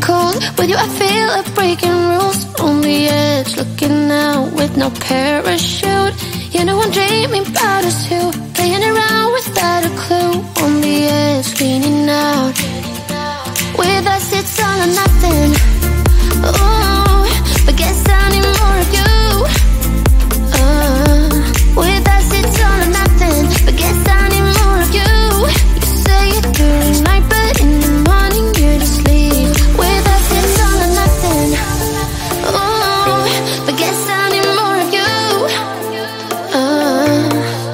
cold. With you I feel like breaking rules. On the edge, looking out with no parachute. You know I'm dreaming about us too, playing around without a clue. On the edge, leaning out. With us it's all or nothing. Oh, but guess I need more of you. With us it's all or nothing, but guess I need more of you. You say it during night, but in the morning you're to sleep. With us it's all or nothing. Oh, but guess I need more of you.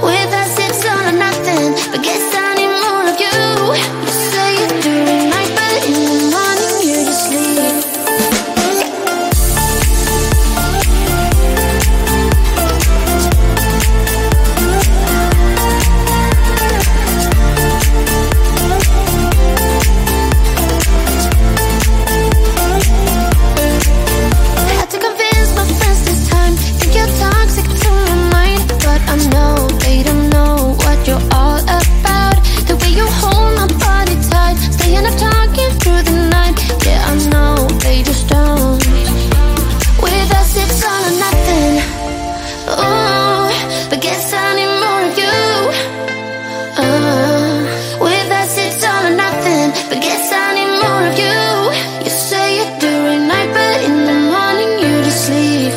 With us it's all or nothing, but guess I need more of you. You say it during night, but in the morning you're to sleep.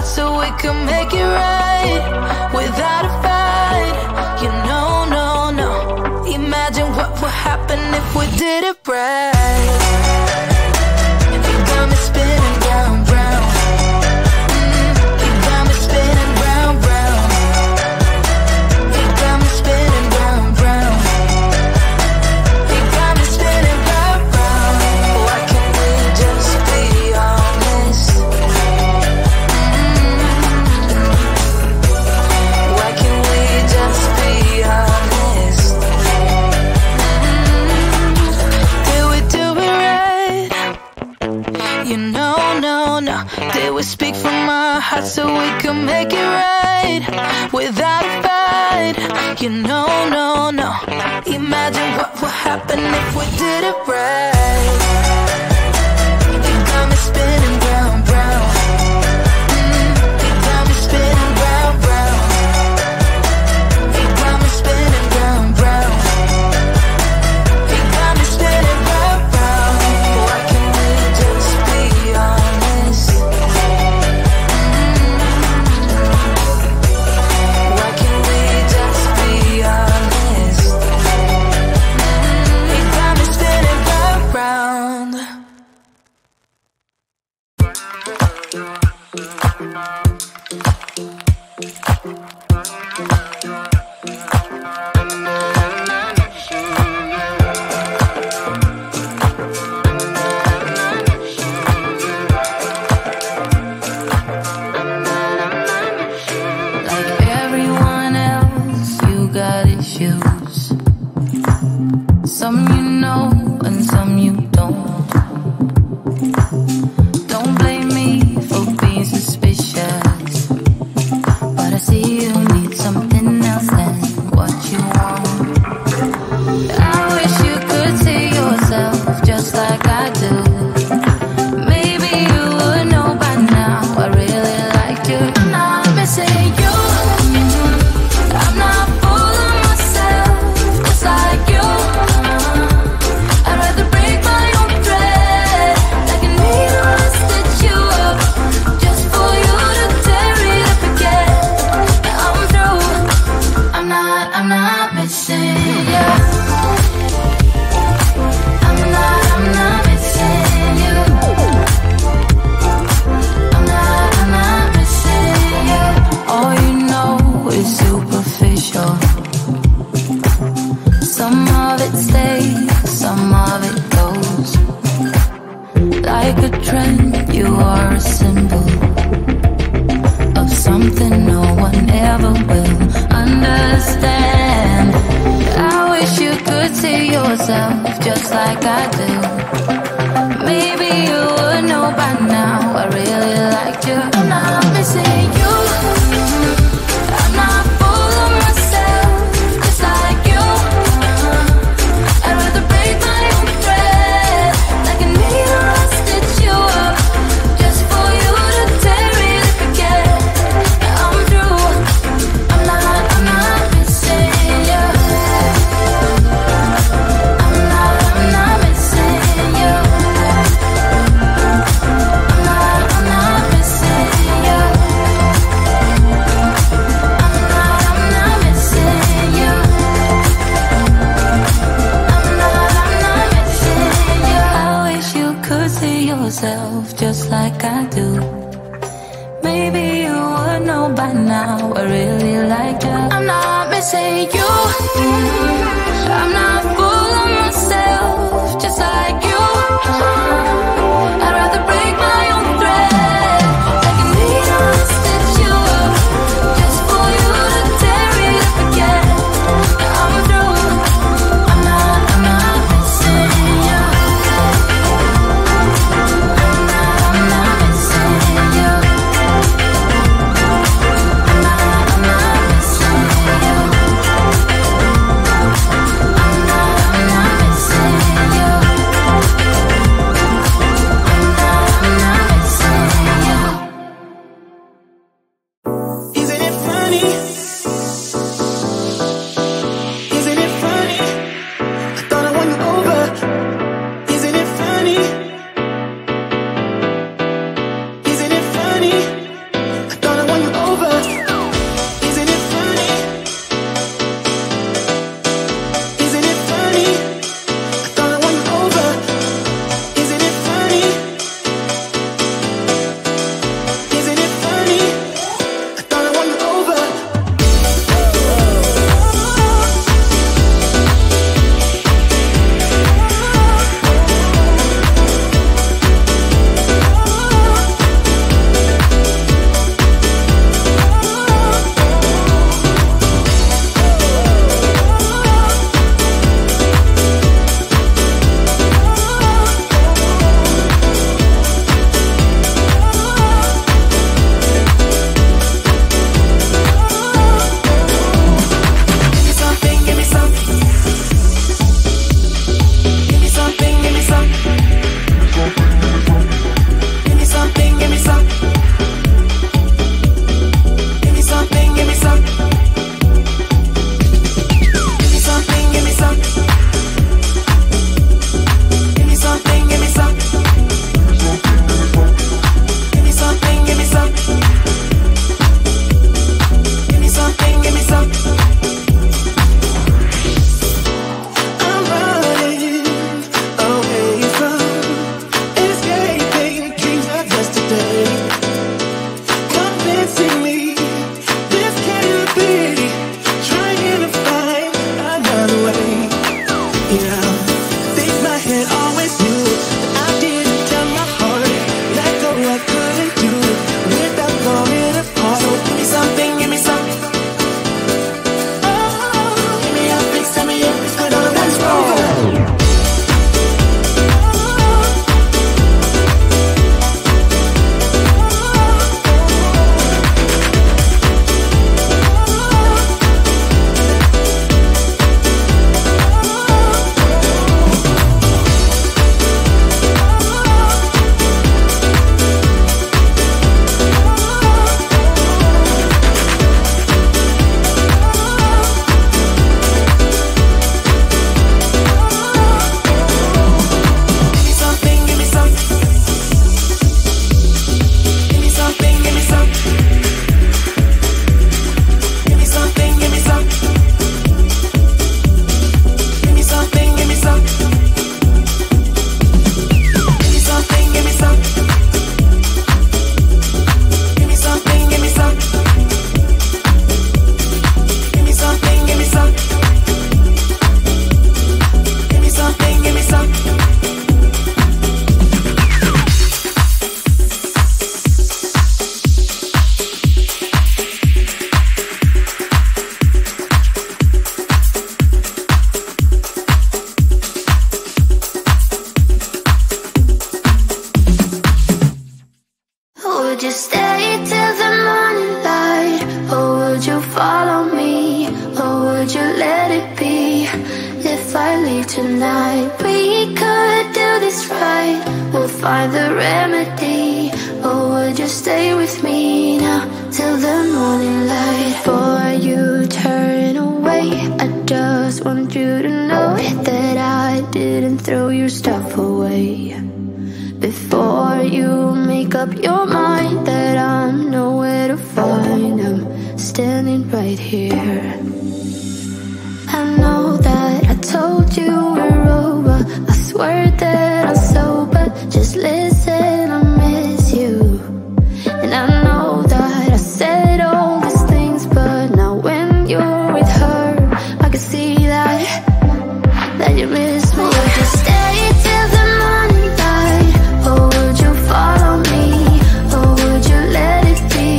apart so we can make it right without a fight. You know, no. Imagine what would happen if we did it right. You got me spinning round, round. You got me spinning round, round. You got me spinning round, round. You got me spinning round, round. Why can't we just be honest? Why can't we just be honest? Did we do it right? You know, no. Did we speak from our hearts so we could make it right without a fight? You know, no. Imagine what would happen if we did it right. You got me spinning round, round. You got me spinning round, round. You got me spinning round, round. You got me spinning round, round. Why can't we just be honest? Why can't we just be honest? You got me spinning round, round. Like everyone else, you got issues. Some you know and some you don't. Don't blame me for being suspicious, but I see you need something else than what you want. I wish you could see yourself just like I do. Maybe you would know by now I really liked you. And I'm missing you. I'm not fooling myself, just like you. I'd rather break my own thread like an needle I stitch you up, just for you to tear it up again. Now I'm through. I'm not missing you. I'm not missing you. I'm not missing you. All you know is superficial. Some of it stays, some of it goes. Like a trend, you are a symbol of something no one ever will understand. I wish you could see yourself just like I do. Maybe you would know by now I really liked you. I'm not missing you. I'm not fooling myself, just like you. I'd rather break my own thread like a needle I stitch you up, just for you to tear it up again. Now I'm through. I'm not missing you. I'm not missing you. I'm not missing you. I'm not missing you. I'm not missing you. I wish you could see yourself just like I do. Maybe you would know by now I really like you. I'm not missing you. I'm not fooling myself, just like you. I'd rather break my own thread like a needle I stitch you up, just for you to tear it up again. Now I'm through. I'm not missing you. I'm not missing you. I'm not missing you. I'm not tonight. We could do this right. We'll find the remedy. Oh, would you stay with me now till the morning light? Before you turn away, I just want you to know that I didn't throw your stuff away. Before you make up your mind that I'm nowhere to find, I'm standing right here. I know that I told you we're over, I swear that I'm sober. Just listen, I miss you. And I know that I said all these things, but now when you're with her, I can see that you miss me. I can stay till the morning light. Oh, would you follow me? Or would you let it be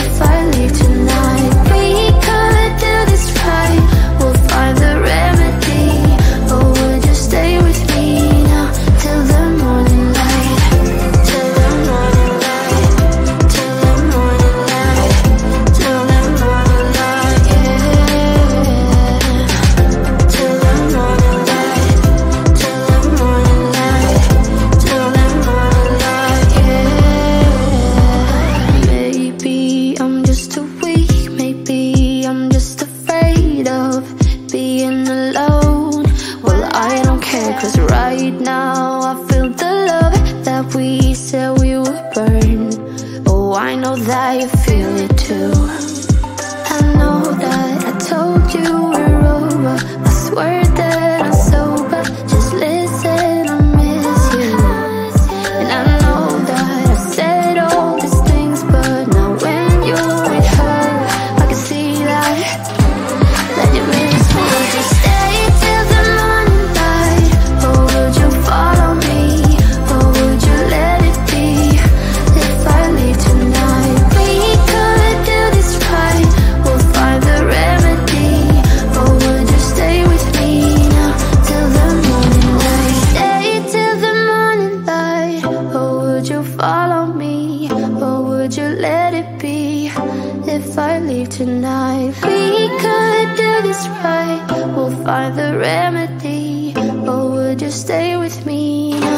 if I leave tonight? We could do this right. We'll find the remedy. Or would you stay with me now till the morning light? Till the morning light. Till the morning light. Till the morning light. Yeah. Till the morning light. Till the morning light. Till the morning light. Yeah. Maybe I'm just too weak. Maybe I'm just afraid of being alone. Well, I don't care, cause right now I feel the love that we said we would burn. Oh, I know that you feel it too. I know that I told you we're over, I swear that I'm sober. Just listen, I miss you. And I know that I said all these things, but now when you're with her, I can see that you miss me. Would you stay till the morning light? Or would you follow me? Or would you let it be if I leave tonight? We could do this right. We'll find the remedy. Or would you stay with me now till the morning light? Stay till the morning light. Or would you follow me? Or would you let it be if I leave tonight? We could do this right. We'll find the remedy. Or would you stay with me now?